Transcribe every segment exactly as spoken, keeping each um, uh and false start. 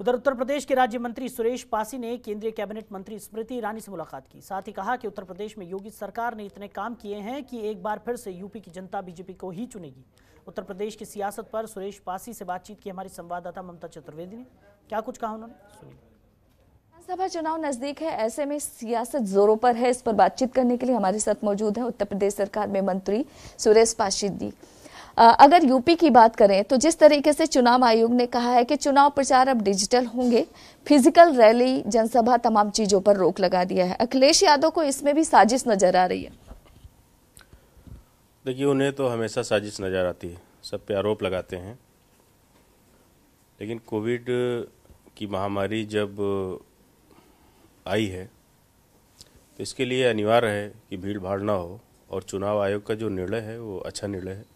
उधर उत्तर प्रदेश के राज्य मंत्री सुरेश पासी ने केंद्रीय कैबिनेट मंत्री स्मृति ईरानी से मुलाकात की। साथ ही कहा कि उत्तर प्रदेश में योगी सरकार ने इतने काम किए हैं कि एक बार फिर से यूपी की जनता बीजेपी को ही चुनेगी। उत्तर प्रदेश की सियासत पर सुरेश पासी से बातचीत की हमारी संवाददाता ममता चतुर्वेदी ने। क्या कुछ कहा उन्होंने, सुनिए। विधानसभा चुनाव नजदीक है, ऐसे में सियासत जोरों पर है। इस पर बातचीत करने के लिए हमारे साथ मौजूद है उत्तर प्रदेश सरकार में मंत्री सुरेश पासी जी। अगर यूपी की बात करें तो जिस तरीके से चुनाव आयोग ने कहा है कि चुनाव प्रचार अब डिजिटल होंगे, फिजिकल रैली, जनसभा, तमाम चीजों पर रोक लगा दिया है। अखिलेश यादव को इसमें भी साजिश नजर आ रही है। देखिए, उन्हें तो हमेशा साजिश नजर आती है, सब पे आरोप लगाते हैं। लेकिन कोविड की महामारी जब आई है तो इसके लिए अनिवार्य है कि भीड़ भाड़ ना हो, और चुनाव आयोग का जो निर्णय है वो अच्छा निर्णय है।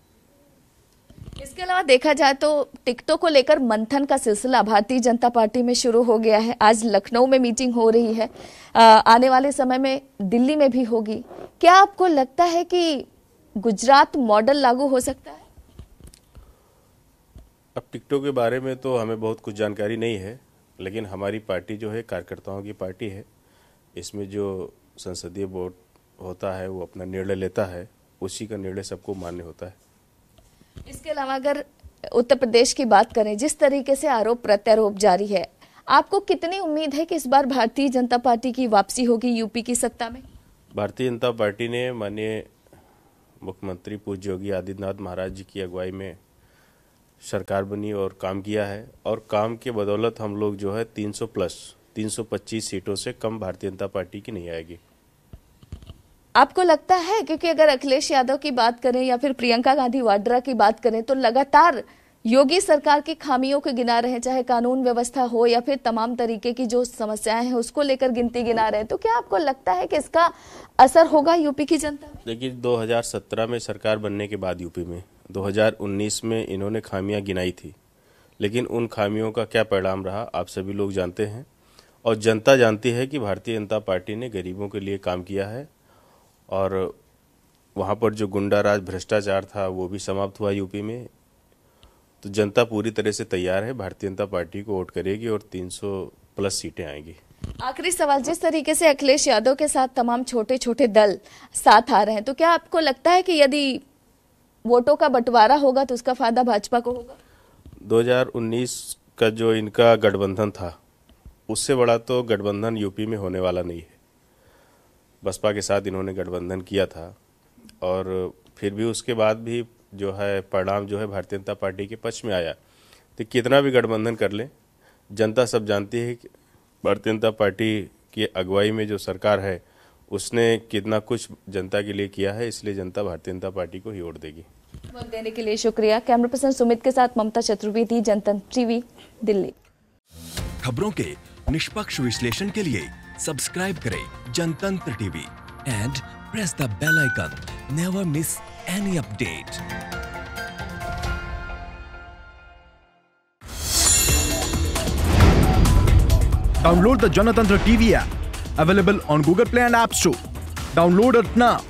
इसके अलावा देखा जाए तो टिकटों को लेकर मंथन का सिलसिला भारतीय जनता पार्टी में शुरू हो गया है। आज लखनऊ में मीटिंग हो रही है, आने वाले समय में दिल्ली में भी होगी। क्या आपको लगता है कि गुजरात मॉडल लागू हो सकता है? अब टिकटों के बारे में तो हमें बहुत कुछ जानकारी नहीं है, लेकिन हमारी पार्टी जो है कार्यकर्ताओं की पार्टी है। इसमें जो संसदीय बोर्ड होता है वो अपना निर्णय लेता है, उसी का निर्णय सबको मान्य होता है। इसके अलावा अगर उत्तर प्रदेश की बात करें, जिस तरीके से आरोप प्रत्यारोप जारी है, आपको कितनी उम्मीद है कि इस बार भारतीय जनता पार्टी की वापसी होगी यूपी की सत्ता में? भारतीय जनता पार्टी ने माननीय मुख्यमंत्री पूज योगी आदित्यनाथ महाराज जी की अगुवाई में सरकार बनी और काम किया है, और काम के बदौलत हम लोग जो है तीन सौ प्लस तीन सौ पच्चीस सीटों से कम भारतीय जनता पार्टी की नहीं आएगी। आपको लगता है, क्योंकि अगर अखिलेश यादव की बात करें या फिर प्रियंका गांधी वाड्रा की बात करें तो लगातार योगी सरकार की खामियों को गिना रहे हैं, चाहे कानून व्यवस्था हो या फिर तमाम तरीके की जो समस्याएं हैं उसको लेकर गिनती गिना रहे हैं, तो क्या आपको लगता है कि इसका असर होगा यूपी की जनता? देखिए, दो हज़ार सत्रह में सरकार बनने के बाद यूपी में दो हज़ार उन्नीस में इन्होंने खामियाँ गिनाई थी, लेकिन उन खामियों का क्या परिणाम रहा आप सभी लोग जानते हैं, और जनता जानती है कि भारतीय जनता पार्टी ने गरीबों के लिए काम किया है, और वहाँ पर जो गुंडाराज भ्रष्टाचार था वो भी समाप्त हुआ यूपी में। तो जनता पूरी तरह से तैयार है, भारतीय जनता पार्टी को वोट करेगी और तीन सौ प्लस सीटें आएंगी। आखिरी सवाल, जिस तरीके से अखिलेश यादव के साथ तमाम छोटे छोटे दल साथ आ रहे हैं, तो क्या आपको लगता है कि यदि वोटों का बंटवारा होगा तो उसका फायदा भाजपा को होगा? दो हज़ार उन्नीस का जो इनका गठबंधन था उससे बड़ा तो गठबंधन यूपी में होने वाला नहीं है। बसपा के साथ इन्होंने गठबंधन किया था, और फिर भी उसके बाद भी जो है परिणाम जो है भारतीय जनता पार्टी के पक्ष में आया। तो कितना भी गठबंधन कर लें, जनता सब जानती है कि भारतीय जनता पार्टी की अगुवाई में जो सरकार है उसने कितना कुछ जनता के लिए किया है, इसलिए जनता भारतीय जनता पार्टी को ही वोट देगी। वोट देने के लिए शुक्रिया। कैमरा पर्सन सुमित के साथ ममता चतुर्वेदी, जनतंत्र टीवी, दिल्ली। खबरों के निष्पक्ष विश्लेषण के लिए सब्सक्राइब करें Jantantra TV and press the bell icon. Never miss any update. Download the Jantantra T V app available on Google Play and App Store. Download it now.